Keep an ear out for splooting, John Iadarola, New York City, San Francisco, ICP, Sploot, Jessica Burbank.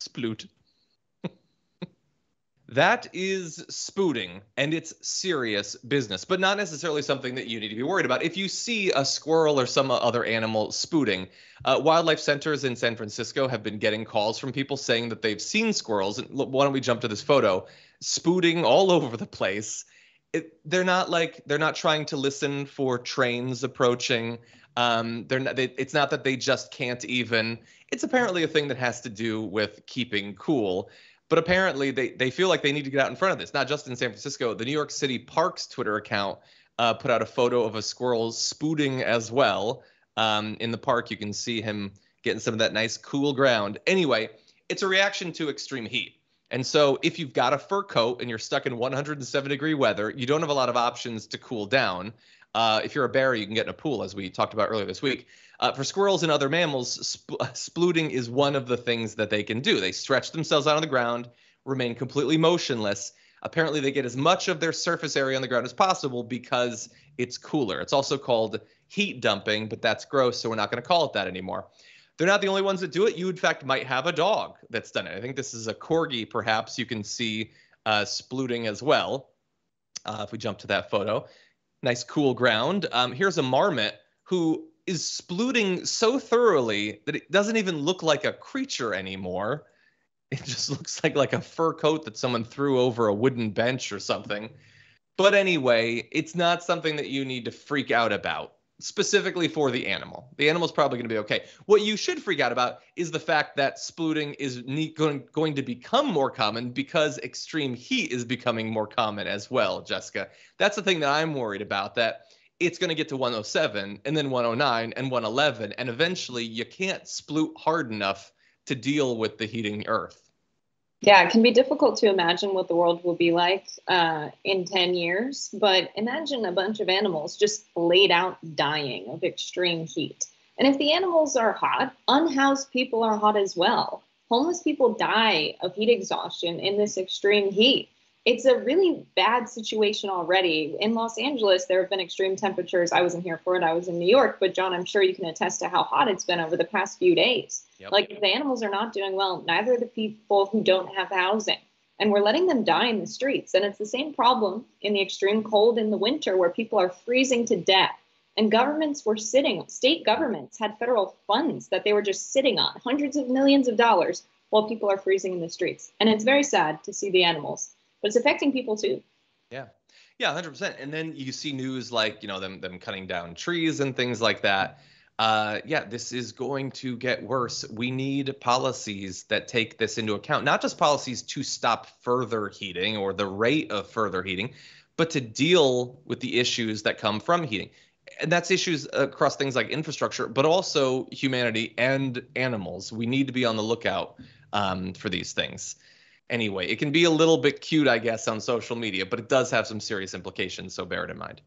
Sploot. That is spooting, and it's serious business, but not necessarily something that you need to be worried about. If you see a squirrel or some other animal spooting, wildlife centers in San Francisco have been getting calls from people saying that they've seen squirrels. And look, why don't we jump to this photo? Spooting all over the place. They're not trying to listen for trains approaching. It's not that they just can't even. It's apparently a thing that has to do with keeping cool. But apparently they feel like they need to get out in front of this, not just in San Francisco. The New York City Parks Twitter account put out a photo of a squirrel spooting as well. In the park, you can see him getting some of that nice cool ground. Anyway, it's a reaction to extreme heat. And so if you've got a fur coat and you're stuck in 107-degree weather, you don't have a lot of options to cool down. If you're a bear, you can get in a pool, as we talked about earlier this week. For squirrels and other mammals, splooting is one of the things that they can do. They stretch themselves out on the ground, remain completely motionless. Apparently, they get as much of their surface area on the ground as possible because it's cooler. It's also called heat dumping, but that's gross, so we're not going to call it that anymore. They're not the only ones that do it. You, in fact, might have a dog that's done it. I think this is a corgi, perhaps. You can see splooting as well, if we jump to that photo. Nice cool ground. Here's a marmot who is splooting so thoroughly that it doesn't even look like a creature anymore. It just looks like a fur coat that someone threw over a wooden bench or something. But anyway, it's not something that you need to freak out about, specifically for the animal. The animal's probably going to be okay. What you should freak out about is the fact that splooting is going to become more common because extreme heat is becoming more common as well, Jessica. That's the thing that I'm worried about, that it's going to get to 107 and then 109 and 111, and eventually you can't sploot hard enough to deal with the heating earth. Yeah, it can be difficult to imagine what the world will be like in 10 years, but imagine a bunch of animals just laid out dying of extreme heat. And if the animals are hot, unhoused people are hot as well. Homeless people die of heat exhaustion in this extreme heat. It's a really bad situation already. In Los Angeles, there have been extreme temperatures. I wasn't here for it. I was in New York. But, John, I'm sure you can attest to how hot it's been over the past few days. Yep. Like, if the animals are not doing well, neither are the people who don't have housing. And we're letting them die in the streets. And it's the same problem in the extreme cold in the winter where people are freezing to death. And governments were sitting, state governments had federal funds that they were just sitting on, hundreds of millions of dollars, while people are freezing in the streets. And it's very sad to see the animals. But it's affecting people too. Yeah. Yeah, 100%. And then you see news like, you know, them cutting down trees and things like that. Yeah, this is going to get worse. We need policies that take this into account, not just policies to stop further heating or the rate of further heating, but to deal with the issues that come from heating. And that's issues across things like infrastructure, but also humanity and animals. We need to be on the lookout for these things. Anyway, it can be a little bit cute, I guess, on social media, but it does have some serious implications, so bear it in mind.